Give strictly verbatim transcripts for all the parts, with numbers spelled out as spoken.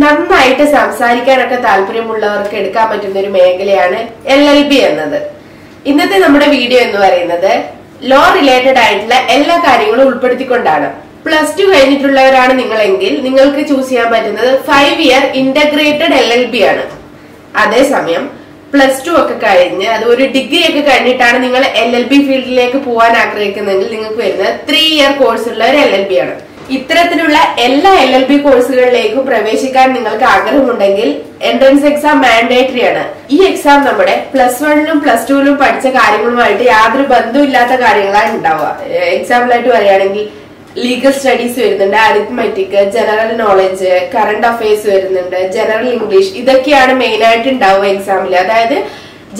നന്നായിട്ട് സംസാരിക്കാനൊക്കെ താല്പര്യമുള്ളവർക്ക് എടുക്കാൻ പറ്റുന്ന ഒരു മേഖലയാണ് എൽ എൽ ബി എന്നത്. ഇന്നത്തെ നമ്മുടെ വീഡിയോ എന്ന് പറയുന്നത് ലോ റിലേറ്റഡ് ആയിട്ടുള്ള എല്ലാ കാര്യങ്ങളും ഉൾപ്പെടുത്തിക്കൊണ്ടാണ്. പ്ലസ് ടു കഴിഞ്ഞിട്ടുള്ളവരാണ് നിങ്ങളെങ്കിൽ നിങ്ങൾക്ക് ചൂസ് ചെയ്യാൻ പറ്റുന്നത് five year integrated L L B ആണ്. അതേസമയം പ്ലസ് ടു ഒക്കെ കഴിഞ്ഞ് അത് ഒരു ഡിഗ്രി ഒക്കെ കഴിഞ്ഞിട്ടാണ് നിങ്ങൾ എൽ എൽ ബി ഫീൽഡിലേക്ക് പോകാൻ ആഗ്രഹിക്കുന്നതെങ്കിൽ നിങ്ങൾക്ക് വരുന്നത് ത്രീ ഇയർ കോഴ്സുള്ള ഒരു എൽ എൽ ബി ആണ്. ഇത്തരത്തിലുള്ള എല്ലാ എൽ എൽ ബി കോഴ്സുകളിലേക്കും പ്രവേശിക്കാൻ നിങ്ങൾക്ക് ആഗ്രഹമുണ്ടെങ്കിൽ എൻട്രൻസ് എക്സാം മാൻഡേറ്ററി ആണ്. ഈ എക്സാം നമ്മുടെ പ്ലസ് വണ്ണിലും പ്ലസ് ടുവിലും പഠിച്ച കാര്യങ്ങളുമായിട്ട് യാതൊരു ബന്ധമില്ലാത്ത കാര്യങ്ങളാണ് ഉണ്ടാവുക. എക്സാമ്പിളായിട്ട് പറയുകയാണെങ്കിൽ ലീഗൽ സ്റ്റഡീസ് വരുന്നുണ്ട്, arithmetic, general knowledge, current affairs വരുന്നുണ്ട്, ജനറൽ ഇംഗ്ലീഷ്, ഇതൊക്കെയാണ് മെയിൻ ആയിട്ട് ഉണ്ടാവുക എക്സാമിൽ. അതായത്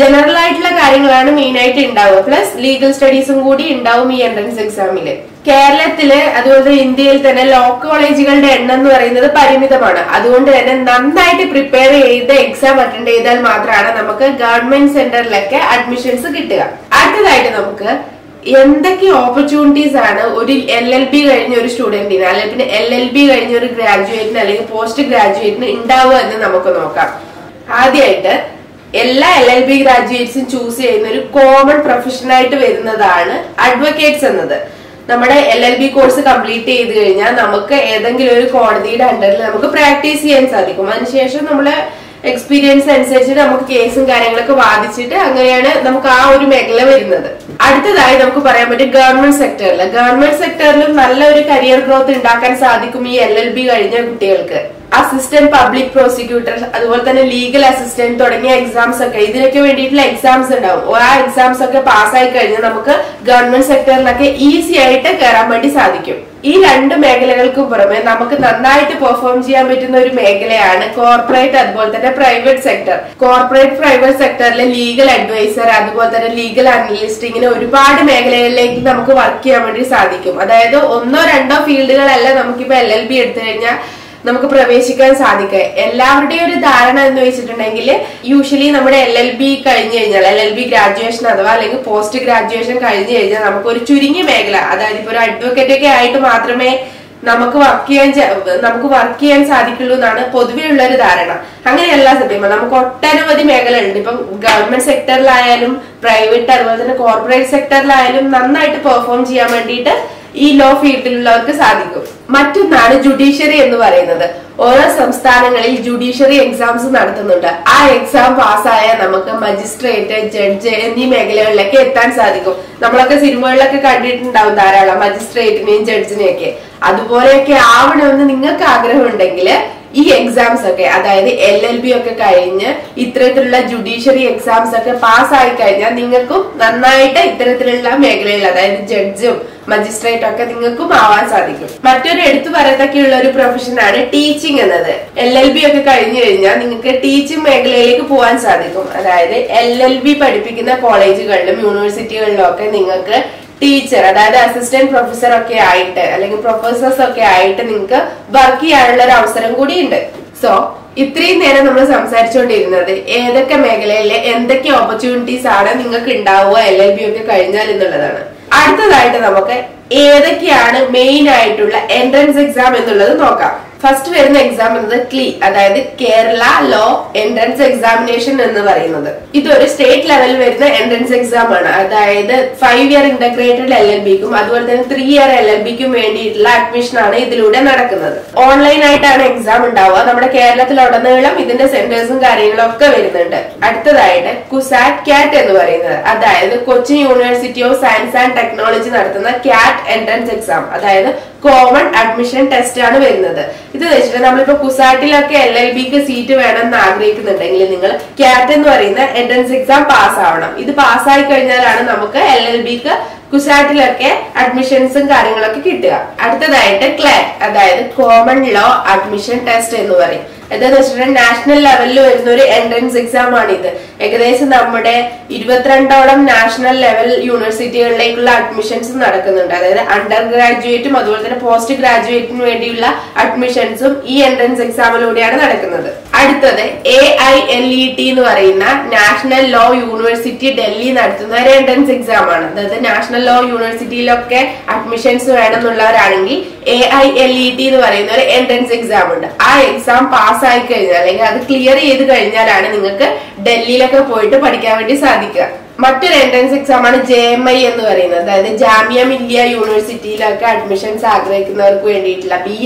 ജനറൽ ആയിട്ടുള്ള കാര്യങ്ങളാണ് മെയിൻ ആയിട്ട് ഉണ്ടാവുക, പ്ലസ് ലീഗൽ സ്റ്റഡീസും കൂടി ഉണ്ടാവും ഈ എൻട്രൻസ് എക്സാമില്. കേരളത്തില് അതുപോലെ ഇന്ത്യയിൽ തന്നെ ലോ കോളേജുകളുടെ എണ്ണം എന്ന് പറയുന്നത് പരിമിതമാണ്. അതുകൊണ്ട് തന്നെ നന്നായിട്ട് പ്രിപ്പയർ ചെയ്ത് എക്സാം അറ്റൻഡ് ചെയ്താൽ മാത്രമാണ് നമുക്ക് ഗവൺമെന്റ് സെന്ററിലൊക്കെ അഡ്മിഷൻസ് കിട്ടുക. അടുത്തതായിട്ട് നമുക്ക് എന്തൊക്കെ ഓപ്പർച്യൂണിറ്റീസ് ആണ് ഒരു എൽ എൽ ബി കഴിഞ്ഞ ഒരു സ്റ്റുഡന്റിന്, അല്ലെങ്കിൽ പിന്നെ എൽ എൽ ബി കഴിഞ്ഞ ഒരു ഗ്രാജുവേറ്റിന് അല്ലെങ്കിൽ പോസ്റ്റ് ഗ്രാജുവേറ്റിന് ഉണ്ടാവുക എന്ന് നമുക്ക് നോക്കാം. ആദ്യമായിട്ട് എല്ലാ എൽ എൽ ബി ഗ്രാജുവേറ്റ്സും ചൂസ് ചെയ്യുന്ന ഒരു കോമൺ പ്രൊഫഷനായിട്ട് വരുന്നതാണ് അഡ്വക്കേറ്റ്സ് എന്നത്. നമ്മുടെ L L B course complete ചെയ്ത് കഴിഞ്ഞാൽ നമുക്ക് ഏതെങ്കിലും ഒരു കോടതിയുടെ അണ്ടറിൽ നമുക്ക് പ്രാക്ടീസ് ചെയ്യാൻ സാധിക്കും. അതിനുശേഷം നമ്മളെ എക്സ്പീരിയൻസ് അനുസരിച്ച് നമുക്ക് കേസും കാര്യങ്ങളൊക്കെ വാദിച്ചിട്ട് അങ്ങനെയാണ് നമുക്ക് ആ ഒരു മേഖല വരുന്നത്. അടുത്തതായി നമുക്ക് പറയാൻ പറ്റും ഗവൺമെന്റ് സെക്ടറിൽ. ഗവൺമെന്റ് സെക്ടറിലും നല്ലൊരു കരിയർ ഗ്രോത്ത് ഉണ്ടാക്കാൻ സാധിക്കും ഈ എൽ എൽ ബി കഴിഞ്ഞ കുട്ടികൾക്ക്. അസിസ്റ്റന്റ് പബ്ലിക് പ്രോസിക്യൂട്ടർ, അതുപോലെ തന്നെ ലീഗൽ അസിസ്റ്റന്റ് തുടങ്ങിയ എക്സാംസ് ഒക്കെ, ഇതിനൊക്കെ വേണ്ടിയിട്ടുള്ള എക്സാംസ് ഉണ്ടാവും. ആ എക്സാംസ് ഒക്കെ പാസ്സായി കഴിഞ്ഞാൽ നമുക്ക് ഗവൺമെന്റ് സെക്ടറിലൊക്കെ ഈസി ആയിട്ട് കയറാൻ വേണ്ടി സാധിക്കും. ഈ രണ്ട് മേഖലകൾക്കും പുറമെ നമുക്ക് നന്നായിട്ട് പെർഫോം ചെയ്യാൻ പറ്റുന്ന ഒരു മേഖലയാണ് കോർപ്പറേറ്റ് അതുപോലെ തന്നെ പ്രൈവറ്റ് സെക്ടർ. കോർപ്പറേറ്റ് പ്രൈവറ്റ് സെക്ടറിലെ ലീഗൽ അഡ്വൈസർ, അതുപോലെ തന്നെ ലീഗൽ അനലിസ്റ്റ്, ഇങ്ങനെ ഒരുപാട് മേഖലകളിലേക്ക് നമുക്ക് വർക്ക് ചെയ്യാൻ വേണ്ടി സാധിക്കും. അതായത് ഒന്നോ രണ്ടോ ഫീൽഡുകളല്ല നമുക്കിപ്പോ എൽ എൽ ബി എടുത്തു കഴിഞ്ഞാൽ നമുക്ക് പ്രവേശിക്കാൻ സാധിക്കുക. എല്ലാവരുടെയും ഒരു ധാരണ എന്ന് വെച്ചിട്ടുണ്ടെങ്കിൽ യൂഷ്വലി നമ്മുടെ എൽ എൽ ബി കഴിഞ്ഞു കഴിഞ്ഞാൽ, എൽ എൽ ബി ഗ്രാജുവേഷൻ അഥവാ അല്ലെങ്കിൽ പോസ്റ്റ് ഗ്രാജുവേഷൻ കഴിഞ്ഞു കഴിഞ്ഞാൽ നമുക്ക് ഒരു ചുരുങ്ങിയ മേഖല, അതായത് ഇപ്പൊ ഒരു അഡ്വക്കേറ്റ് ഒക്കെ ആയിട്ട് മാത്രമേ നമുക്ക് വർക്ക് ചെയ്യാൻ നമുക്ക് വർക്ക് ചെയ്യാൻ സാധിക്കുള്ളൂ എന്നാണ് പൊതുവെ ഉള്ള ഒരു ധാരണ. അങ്ങനെയല്ല സത്യം. നമുക്ക് ഒട്ടനവധി മേഖലകളുണ്ട്. ഇപ്പം ഗവൺമെന്റ് സെക്ടറിലായാലും പ്രൈവറ്റ് അതുപോലെ തന്നെ കോർപ്പറേറ്റ് സെക്ടറിലായാലും നന്നായിട്ട് പെർഫോം ചെയ്യാൻ വേണ്ടിയിട്ട് ഈ ലോ ഫീൽഡിലുള്ളവർക്ക് സാധിക്കും. മറ്റൊന്നാണ് ജുഡീഷ്യറി എന്ന് പറയുന്നത്. ഓരോ സംസ്ഥാനങ്ങളിൽ ജുഡീഷ്യറി എക്സാംസ് നടത്തുന്നുണ്ട്. ആ എക്സാം പാസ്സായാൽ നമുക്ക് മജിസ്ട്രേറ്റ്, ജഡ്ജ് എന്നീ മേഖലകളിലൊക്കെ എത്താൻ സാധിക്കും. നമ്മളൊക്കെ സിനിമകളിലൊക്കെ കണ്ടിട്ടുണ്ടാവും ധാരാളം മജിസ്ട്രേറ്റിനെയും ജഡ്ജിനെയും ഒക്കെ. അതുപോലെയൊക്കെ ആവണമെന്ന് നിങ്ങൾക്ക് ആഗ്രഹമുണ്ടെങ്കിൽ ഈ എക്സാംസ് ഒക്കെ, അതായത് എൽ എൽ ബി ഒക്കെ കഴിഞ്ഞ് ഇത്തരത്തിലുള്ള ജുഡീഷ്യറി എക്സാംസ് ഒക്കെ പാസ്സായി കഴിഞ്ഞാൽ നിങ്ങൾക്കും നന്നായിട്ട് ഇത്തരത്തിലുള്ള മേഖലയിൽ, അതായത് ജഡ്ജും മജിസ്ട്രേറ്റ് ഒക്കെ നിങ്ങൾക്കും ആവാൻ സാധിക്കും. മറ്റൊരു എടുത്തു പറയത്തക്കെയുള്ള ഒരു പ്രൊഫഷനാണ് ടീച്ചിങ് എന്നത്. എൽ എൽ ബി ഒക്കെ കഴിഞ്ഞു കഴിഞ്ഞാൽ നിങ്ങൾക്ക് ടീച്ചിങ് മേഖലയിലേക്ക് പോകാൻ സാധിക്കും. അതായത് എൽ എൽ ബി പഠിപ്പിക്കുന്ന കോളേജുകളിലും യൂണിവേഴ്സിറ്റികളിലും ഒക്കെ നിങ്ങൾക്ക് ടീച്ചർ, അതായത് അസിസ്റ്റന്റ് പ്രൊഫസർ ഒക്കെ ആയിട്ട് അല്ലെങ്കിൽ പ്രൊഫസേഴ്സ് ഒക്കെ ആയിട്ട് നിങ്ങൾക്ക് വർക്ക് ചെയ്യാനുള്ള ഒരു അവസരം കൂടി ഉണ്ട്. സോ ഇത്രയും നേരം നമ്മൾ സംസാരിച്ചുകൊണ്ടിരുന്നത് ഏതൊക്കെ മേഖലയിലെ എന്തൊക്കെ ഓപ്പർച്യൂണിറ്റീസ് ആണ് നിങ്ങൾക്ക് ഉണ്ടാവുക എൽ എൽ ബി ഒക്കെ കഴിഞ്ഞാൽ എന്നുള്ളതാണ്. അടുത്തതായിട്ട് നമുക്ക് ഏതൊക്കെയാണ് മെയിൻ ആയിട്ടുള്ള എൻട്രൻസ് എക്സാം എന്നുള്ളത് നോക്കാം. ഫസ്റ്റ് വരുന്ന എക്സാം എന്നത് ക്ലീ, അതായത് കേരള ലോ എൻട്രൻസ് എക്സാമിനേഷൻ എന്ന് പറയുന്നത്. ഇതൊരു സ്റ്റേറ്റ് ലെവലിൽ വരുന്ന എൻട്രൻസ് എക്സാം ആണ്. അതായത് five year integrated L L ബിക്കും അതുപോലെ തന്നെ ത്രീ ഇയർ എൽ എൽ ബിക്കും വേണ്ടിയിട്ടുള്ള അഡ്മിഷൻ ആണ് ഇതിലൂടെ നടക്കുന്നത്. ഓൺലൈൻ ആയിട്ടാണ് എക്സാം ഉണ്ടാവുക. നമ്മുടെ കേരളത്തിലുടനീളം ഇതിന്റെ സെന്റേഴ്സും കാര്യങ്ങളും ഒക്കെ വരുന്നുണ്ട്. അടുത്തതായിട്ട് കുസാറ്റ് ക്യാറ്റ് എന്ന് പറയുന്നത്, അതായത് Cochin university of science and technology നടത്തുന്ന ക്യാറ്റ് എൻട്രൻസ് എക്സാം, അതായത് കോമൺ അഡ്മിഷൻ ടെസ്റ്റ് ആണ് വരുന്നത്. ഇത് വെച്ചിട്ട് നമ്മളിപ്പോ കുസാറ്റിലൊക്കെ എൽ എൽ ബിക്ക് സീറ്റ് വേണമെന്ന് ആഗ്രഹിക്കുന്നുണ്ടെങ്കിൽ നിങ്ങൾ ക്യാറ്റ് എന്ന് പറയുന്ന എൻട്രൻസ് എക്സാം പാസ് ആവണം. ഇത് പാസ്സായി കഴിഞ്ഞാലാണ് നമുക്ക് എൽ എൽ ബിക്ക് കുസാറ്റിലൊക്കെ അഡ്മിഷൻസും കാര്യങ്ങളൊക്കെ കിട്ടുക. അടുത്തതായിട്ട് ക്ലാറ്റ്, അതായത് കോമൺ ലോ അഡ്മിഷൻ ടെസ്റ്റ് എന്ന് പറയും. എന്താന്ന് വെച്ചിട്ടുണ്ടെങ്കിൽ നാഷണൽ ലെവലിൽ വരുന്ന ഒരു എൻട്രൻസ് എക്സാം ആണ് ഇത്. ഏകദേശം നമ്മുടെ ഇരുപത്തിരണ്ടോളം നാഷണൽ ലെവൽ യൂണിവേഴ്സിറ്റികളിലേക്കുള്ള അഡ്മിഷൻസ് നടക്കുന്നുണ്ട്. അതായത് അണ്ടർ ഗ്രാജുവേറ്റും അതുപോലെ തന്നെ പോസ്റ്റ് ഗ്രാജുവേറ്റിന് വേണ്ടിയുള്ള അഡ്മിഷൻസും ഈ എൻട്രൻസ് എക്സാമിലൂടെയാണ് നടക്കുന്നത്. A I L E T National Law University Delhi entrance exam. That is National Law University admissions A I L E T entrance exam. That exam pass I can clear Delhi. Another entrance exam is J M I, that is Jamia Millia University admissions B A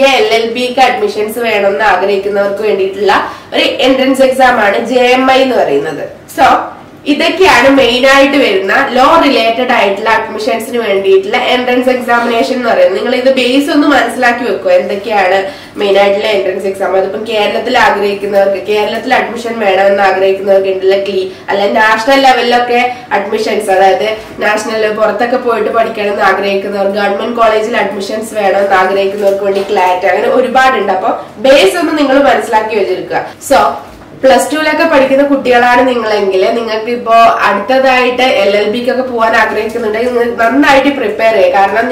L L B admissions entrance exam is J M I. So, this is main law related admissions entrance examination. This base on the main entrance exam. Kerala admission national level admissions national government college admissions base on. So plus two like a particular Kutila and England, people at the L L B Kapuan prepare Karnam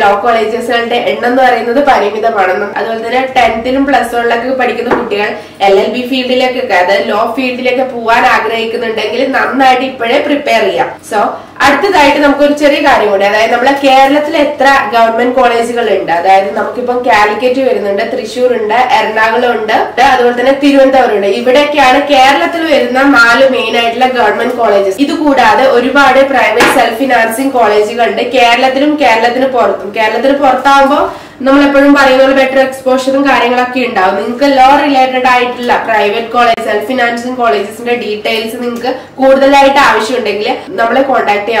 law colleges and another Parimida other than a tenth plus or like a particular Kutil, L L B field like a law field like a Puan Agrake and Dangle, Namnati prepare. So at the Kerala government college, Calcutta, if you have Kerala, there are many government colleges. This is a private self-financing college. Kerala is Kerala. Kerala is we have better exposure to law-related private college, self-financing colleges details. We will contact you. If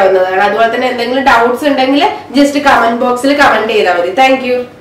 you have doubts, just comment box. Thank you.